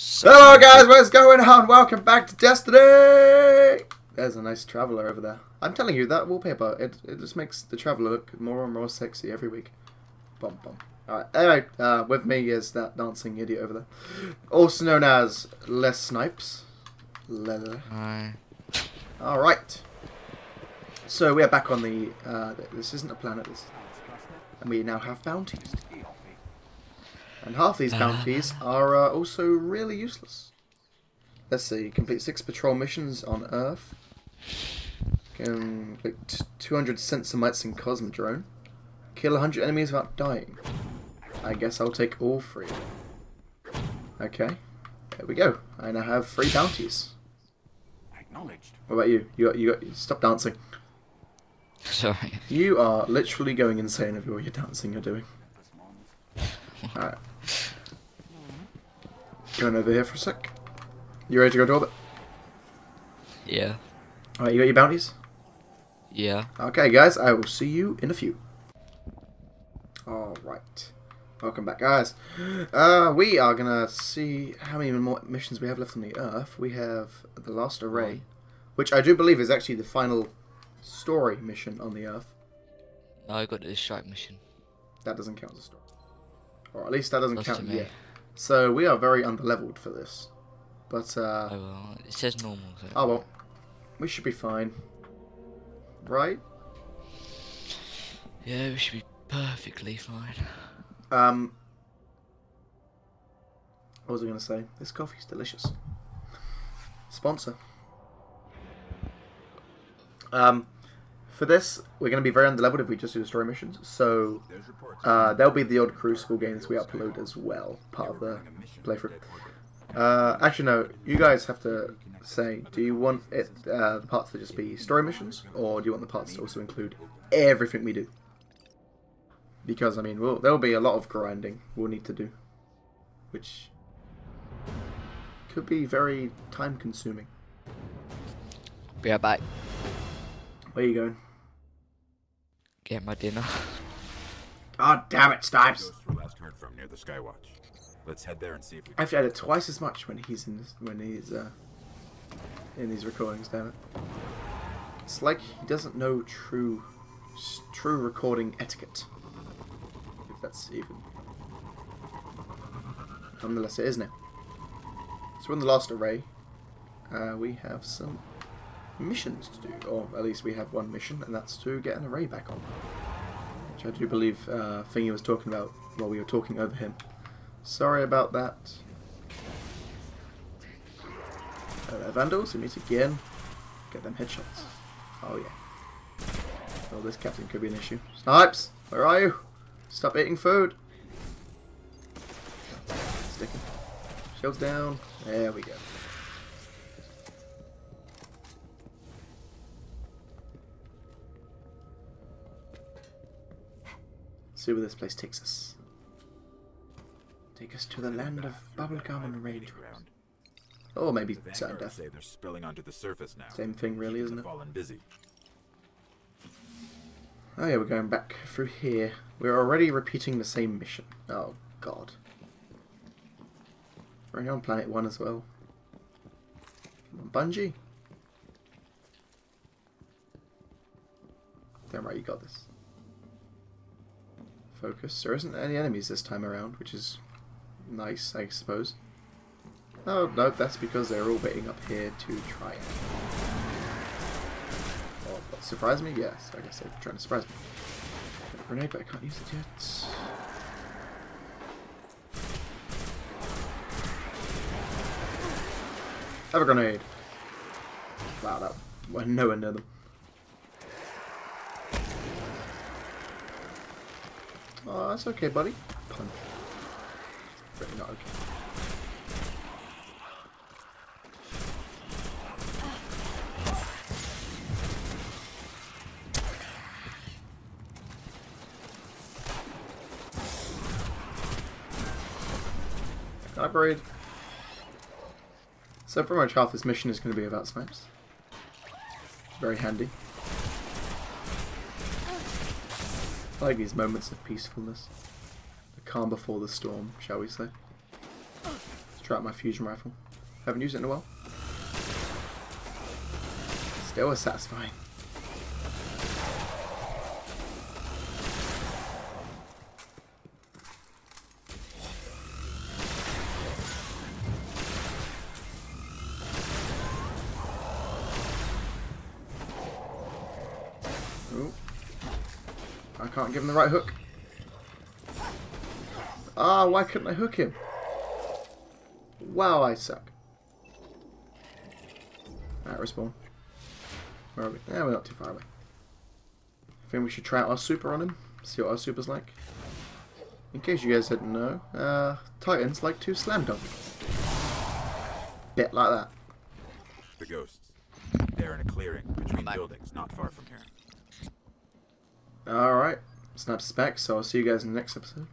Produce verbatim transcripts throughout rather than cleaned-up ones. So hello guys, what's going on? Welcome back to Destiny! There's a nice traveller over there. I'm telling you, that wallpaper, it, it just makes the traveller look more and more sexy every week. Bum bum. Alright, anyway, uh, with me is that dancing idiot over there. Also known as Les Snipes. Hi. Alright. So we are back on the, uh, this isn't a planet, this and we now have bounties. And half these bounties are uh, also really useless. Let's see, complete six patrol missions on Earth. Complete two hundred sensor mites in Cosmodrome. Kill one hundred enemies without dying. I guess I'll take all three. Okay, there we go. I now have three bounties. Acknowledged. What about you? You got, you got, stop dancing. Sorry. You are literally going insane over all your dancing you're doing. Alright. Going over here for a sec. You ready to go to orbit? Yeah. Alright, you got your bounties? Yeah. Okay guys, I will see you in a few. Alright. Welcome back guys. Uh, we are gonna see how many more missions we have left on the Earth. We have the last array, which I do believe is actually the final story mission on the Earth. No, I got the strike mission. That doesn't count as a story. Or at least that doesn't Lost count yet. So we are very underleveled for this. But, uh... oh, well. It says normal. So. Oh, well. We should be fine. Right? Yeah, we should be perfectly fine. Um... What was I going to say? This coffee's delicious. Sponsor. Um... For this, we're going to be very underleveled if we just do story missions, so uh, there'll be the odd Crucible games we upload as well, part of the playthrough. Uh, actually, no, you guys have to say, do you want it, uh, the parts to just be story missions, or do you want the parts to also include everything we do? Because, I mean, we'll, there'll be a lot of grinding we'll need to do, which could be very time-consuming. Be right back. Where are you going? Get my dinner. God damn it, Snipes! Last heard from near the Skywatch. Let's head there and see if we. I've added twice as much when he's in this, when he's uh, in these recordings. Damn it! It's like he doesn't know true true recording etiquette. If that's even. Nonetheless, it is now. So in the last array, uh, we have some missions to do, or at least we have one mission, and that's to get an array back on, which I do believe uh, Thingy was talking about while we were talking over him. Sorry about that. Uh, vandals, we meet again. Get them headshots. Oh yeah. Well, this captain could be an issue. Snipes, where are you? Stop eating food. Sticking. Shields down. There we go. See where this place takes us. Take us to the land of bubblegum and rage. Or maybe sad death. They're spilling onto the surface now. Same thing, really, isn't it? Oh yeah, we're going back through here. We're already repeating the same mission. Oh god. We're here on planet one as well. Come on, Bungie. Damn right, you got this. Focus. There isn't any enemies this time around, which is nice, I suppose. Oh, no, that's because they're all waiting up here to try it. Oh, what, surprise me? Yes, I guess they're trying to surprise me. Got a grenade, but I can't use it yet. Have a grenade. Wow, that went nowhere near them. Oh, that's okay, buddy. Punch. It's really not okay. Can I breathe? So pretty much half this mission is going to be about Snipes. Very handy. I like these moments of peacefulness. The calm before the storm, shall we say. Let's Drop my fusion rifle. Haven't used it in a while. Still is satisfying. Ooh. I can't give him the right hook. Ah, why couldn't I hook him? Wow, I suck. Alright, respawn. Where are we? Yeah, we're not too far away. I think we should try out our super on him. See what our super's like. In case you guys didn't know, uh, Titans like to slam dunk. Bit like that. The ghosts. They're in a clearing between buildings, not far from here. Alright. Snap specs, so I'll see you guys in the next episode.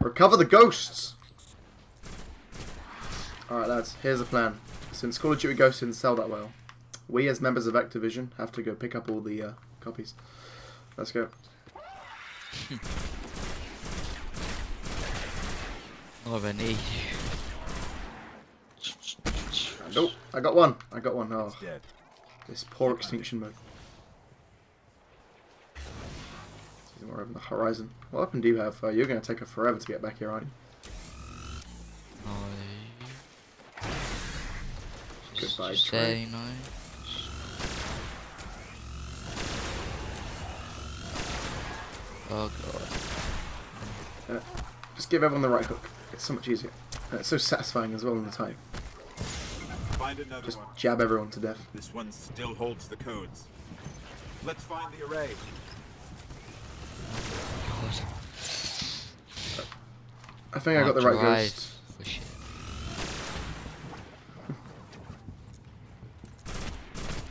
Recover the ghosts! Alright lads, here's the plan. Since Call of Duty Ghosts didn't sell that well, we as members of Activision have to go pick up all the uh, copies. Let's go. Oh, my knee. Nope, I got one. I got one. Oh, dead. This poor extinction mode. We're over the horizon. What weapon do you have? Uh, you're going to take her forever to get back here, aren't you? I... Goodbye, train. Nice. Oh, God. Uh, just give everyone the right hook. It's so much easier. Uh, it's so satisfying as well in the time. Find another just one. Jab everyone to death. This one still holds the codes. Let's find the array. I think I got the right ghost.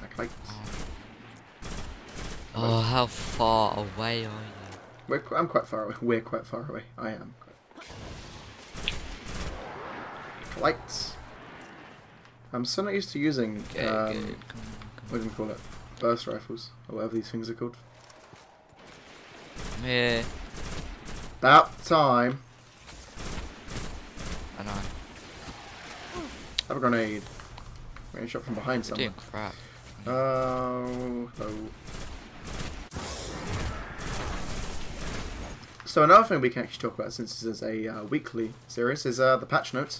I clicked. Oh, how far away are you? We're, I'm quite far away. We're quite far away. I am. Clicked. I'm so not used to using, okay, um, good. Come on, come what do you call it? Burst rifles, or whatever these things are called. Yeah. About time. I know. Have a grenade. I'm getting shot from behind somewhere. Doing crap. Oh, oh. So another thing we can actually talk about, since this is a uh, weekly series, is uh, the patch notes.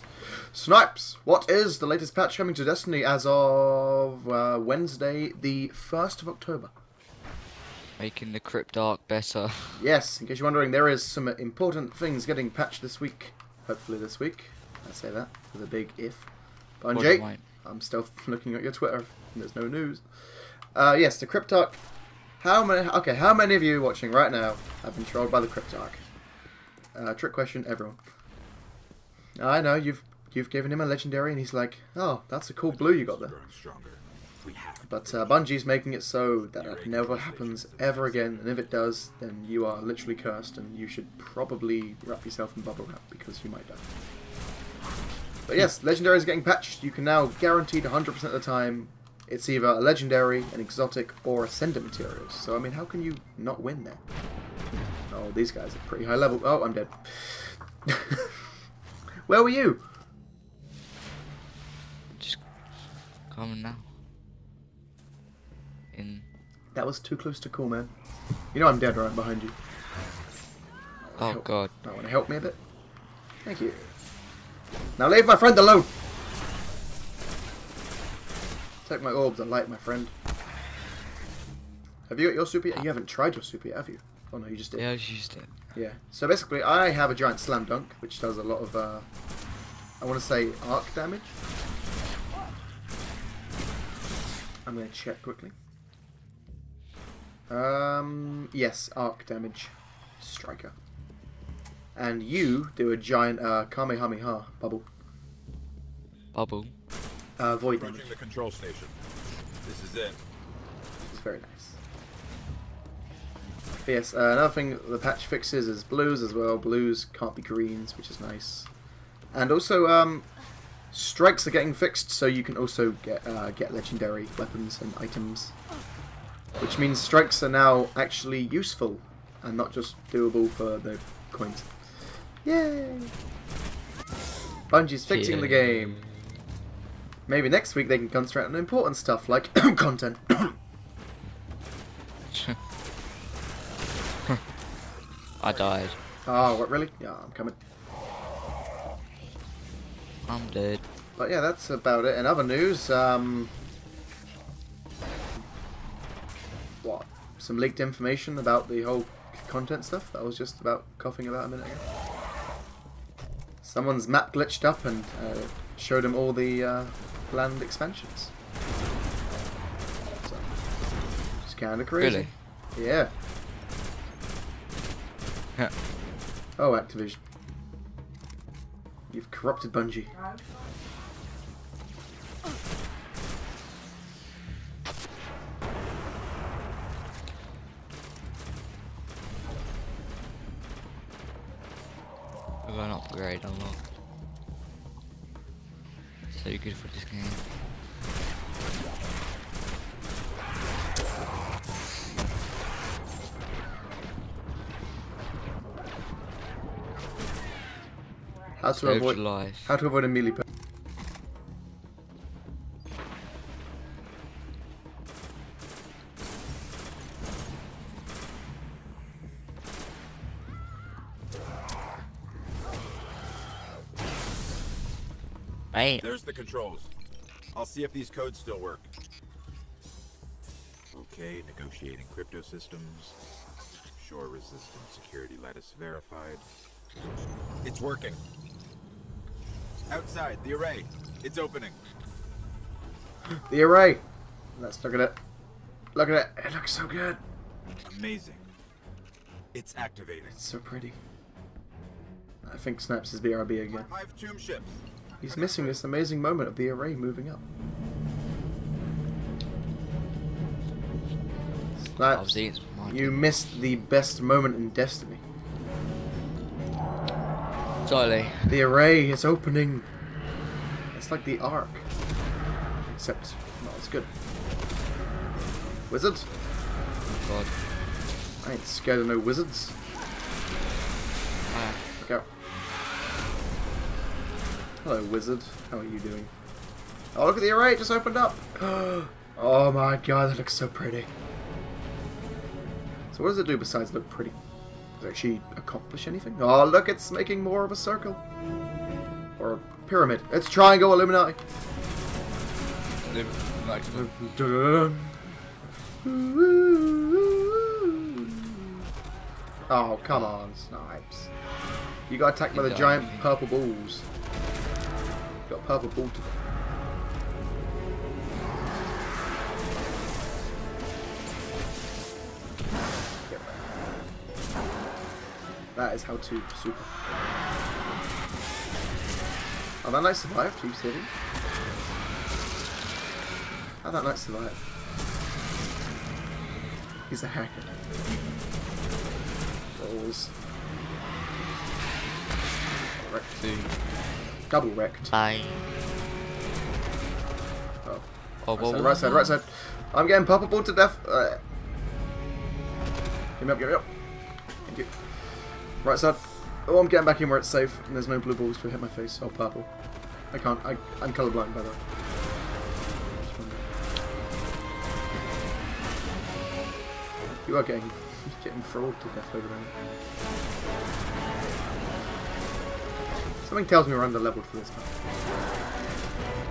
Snipes. What is the latest patch coming to Destiny as of uh, Wednesday, the first of October? Making the Cryptarch better. Yes, in case you're wondering, there is some important things getting patched this week. Hopefully this week. I say that with a big if. Bungie, I'm still looking at your Twitter. And there's no news. Uh, yes, the Cryptarch. How many? Okay, how many of you watching right now have been trolled by the Cryptarch? Uh, trick question, everyone. I know you've you've given him a legendary, and he's like, oh, that's a cool blue you got there. But uh, Bungie's making it so that it never happens ever again, and if it does, then you are literally cursed, and you should probably wrap yourself in bubble wrap because you might die. But yes, legendaries are getting patched. You can now guaranteed one hundred percent of the time it's either a legendary, an exotic, or ascendant materials. So I mean, how can you not win there? Oh, these guys are pretty high level. Oh, I'm dead. Where were you? Just coming now. In. That was too close to call, man. You know I'm dead right behind you. Oh, help. God. I want to help me a bit. Thank you. Now leave my friend alone. Take my orbs and light my friend. Have you got your super yet? You haven't tried your super yet, have you? Oh no, you just did. Yeah, I used it. Yeah. So basically, I have a giant slam dunk, which does a lot of, uh, I want to say, arc damage. I'm going to check quickly. Um, yes, arc damage, striker, and you do a giant uh, Kamehameha bubble. Bubble. Uh, void damage. The control station. This is it. It's very nice. But yes, uh, another thing the patch fixes is blues as well. Blues can't be greens, which is nice. And also, um, strikes are getting fixed, so you can also get uh, get legendary weapons and items. Which means strikes are now actually useful and not just doable for the coins. Yay! Bungie's fixing yeah. the game. Maybe next week they can concentrate on important stuff like content. I died. Oh, what, really? Yeah, I'm coming. I'm dead. But yeah, that's about it. In other news, um... what? Some leaked information about the whole content stuff that I was just about coughing about a minute ago. Someone's map glitched up and uh, showed him all the uh, planned expansions. So, it's kind of crazy. Really? Yeah. Yeah. Oh, Activision. You've corrupted Bungie. We've got an upgrade unlocked. So good for this game. How to Saved avoid life. How to avoid a melee. Right. There's the controls. I'll see if these codes still work. Okay, negotiating crypto systems. Shore resistance security lattice verified. It's working. Outside, the array. It's opening. The array. Let's look at it. Look at it. It looks so good. Amazing. It's activated. It's so pretty. I think Snipes is B R B again. Five tomb ships. He's missing this amazing moment of the array moving up. Snipes, you missed the best moment in Destiny. Sorry. The array is opening. It's like the Ark, except not as good. Wizards? Oh God! I ain't scared of no wizards. Ah. Look out! Hello, wizard. How are you doing? Oh, look at the array! It just opened up. Oh my God! That looks so pretty. So what does it do besides look pretty? Actually accomplish anything? Oh look, it's making more of a circle. Or a pyramid. It's triangle Illuminati. Oh come on, Snipes. You got attacked by the giant purple balls. You got purple ball to them. That is how to super. Oh, that knight survived. He was hitting. How that knight survived? He's a hacker. Balls. Wrecked. Two. Double wrecked. Bye. Oh. Oh, right, side, right side, right side. I'm getting purple ball to death. Uh, give me up, give me up. Thank you. Right side. Oh, I'm getting back in where it's safe, and there's no blue balls to hit my face. Oh, purple. I can't. I, I'm colorblind, by the way. You are getting getting fraud to death over there. Something tells me we're under leveled for this map.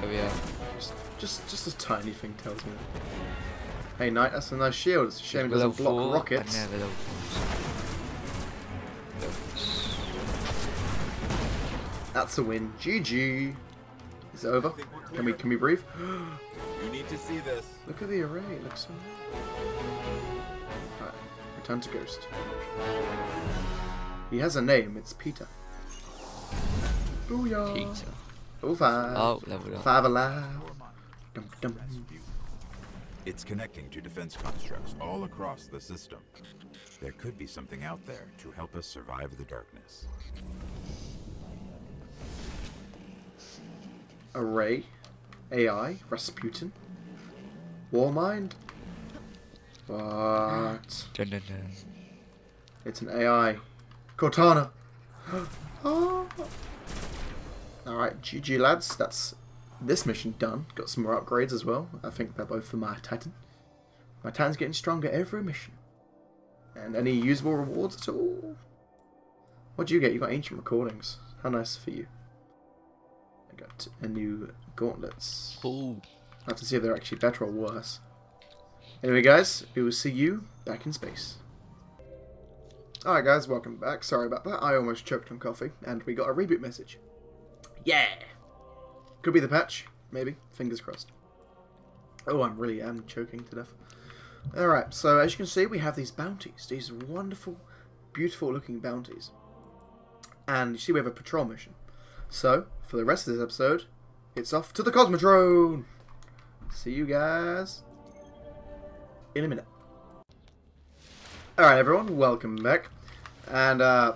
Oh yeah. Just, just, just a tiny thing tells me that. Hey, knight, that's a nice shield. It's a shame it's it doesn't block four. rockets. That's a win. G G. Is it over? Can we can we breathe? You need to see this. Look at the array. It looks so nice. Alright. Return to Ghost. He has a name. It's Peter. Booyah. Peter. Oh, five. Oh, level up. Five alive. Dum, dum. It's connecting to defense constructs all across the system. There could be something out there to help us survive the darkness. Array, A I, Rasputin, Warmind. What? It's an A I. Cortana. Oh. Alright, G G lads, that's this mission done. Got some more upgrades as well. I think they're both for my Titan. My Titan's getting stronger every mission. And any usable rewards at all? What do you get? You got ancient recordings. How nice for you. I got a new gauntlets. Ooh. I have to see if they're actually better or worse. Anyway guys, we will see you back in space. Alright guys, welcome back. Sorry about that, I almost choked on coffee and we got a reboot message. Yeah! Could be the patch, maybe. Fingers crossed. Oh, I really am choking to death. Alright, so as you can see we have these bounties. These wonderful, beautiful looking bounties. And you see we have a patrol mission. So, for the rest of this episode, it's off to the Cosmodrome! See you guys in a minute. Alright everyone, welcome back. And uh,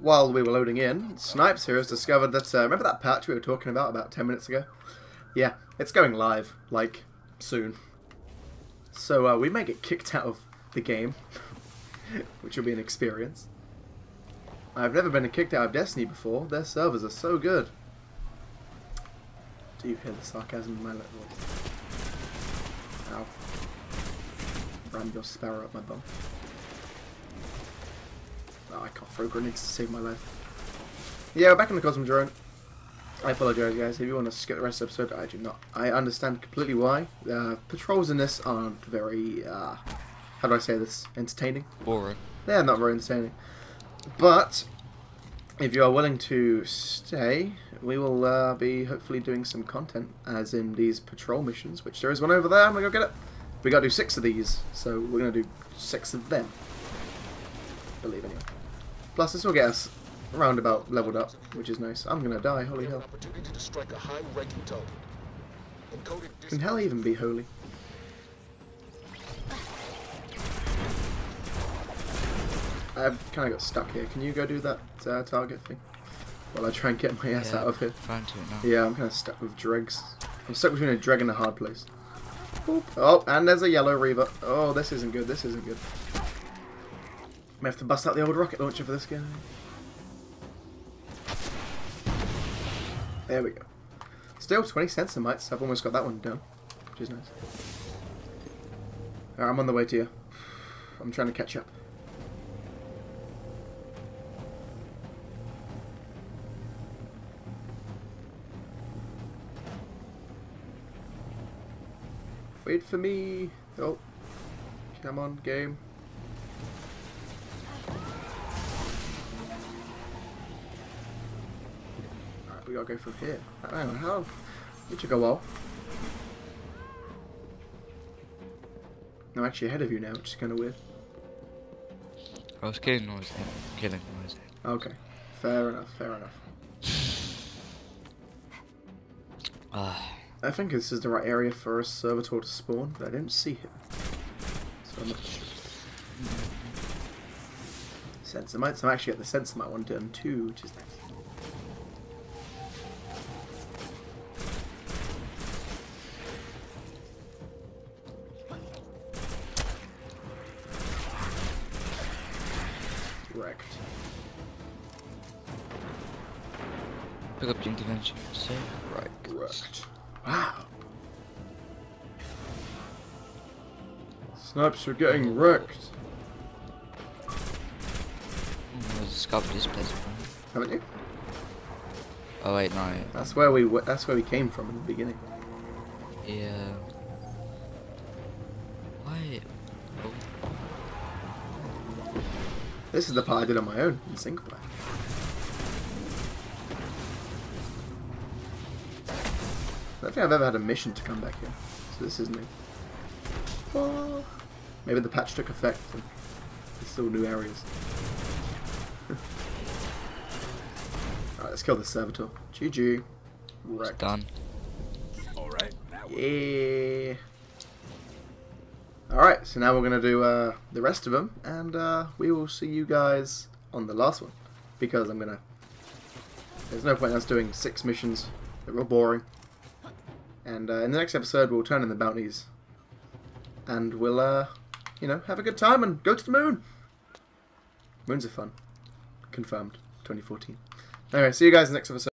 while we were loading in, Snipes here has discovered that, uh, remember that patch we were talking about about ten minutes ago? Yeah, it's going live, like, soon. So uh, we may get kicked out of the game, which will be an experience. I've never been kicked out of Destiny before, their servers are so good. Do you hear the sarcasm in my little voice? Ow. Ram your sparrow up my bum. Oh, I can't throw grenades to save my life. Yeah, we're back in the Cosmodrome. I apologise guys, if you want to skip the rest of the episode, I do not. I understand completely why. Uh, patrols in this aren't very, uh, how do I say this, entertaining? Boring. They're not very entertaining. But, if you are willing to stay, we will uh, be hopefully doing some content, as in these patrol missions, which there is one over there, I'm gonna go get it. We gotta do six of these, so we're gonna do six of them. I believe anyway. Plus, this will get us roundabout leveled up, which is nice. I'm gonna die, holy hell. Can hell even be holy? I've kind of got stuck here. Can you go do that uh, target thing? While I try and get my ass yeah, out of here. Trying to now. Yeah, I'm kind of stuck with dregs. I'm stuck between a dreg and a hard place. Boop. Oh, and there's a yellow reaver. Oh, this isn't good. This isn't good. May have to bust out the old rocket launcher for this guy. There we go. Still twenty cents in mites. I've almost got that one done, which is nice. Alright, I'm on the way to you. I'm trying to catch up. Wait for me. Oh, come on, game. Alright, we gotta go from here. Hang on, how? It took a while. I'm actually ahead of you now, which is kind of weird. I was killing noise then. Killing noise then. Okay, fair enough, fair enough. Ah. I think this is the right area for a servitor to spawn, but I didn't see him. So I'm not sure. Sensor mites, I'm actually at the sensor mite one done too, which is nice. Wrecked. Pick up the intervention, so right. Wrecked. Wow. Snipes are getting wrecked. I've discovered this place before. Haven't you? Oh wait, no. That's where we w that's where we came from in the beginning. Yeah. Why? Oh. This is the part I did on my own in single player. I don't think I've ever had a mission to come back here, so this is new. Oh, maybe the patch took effect and there's still new areas. Alright, let's kill this servitor. G G. Wrecked. Done. Alright, yeah. Alright, so now we're going to do uh, the rest of them, and uh, we will see you guys on the last one. Because I'm going to... There's no point in us doing six missions. They're real boring. And uh, in the next episode, we'll turn in the bounties. And we'll, uh, you know, have a good time and go to the moon. Moons are fun. Confirmed. twenty fourteen. Anyway, see you guys next episode.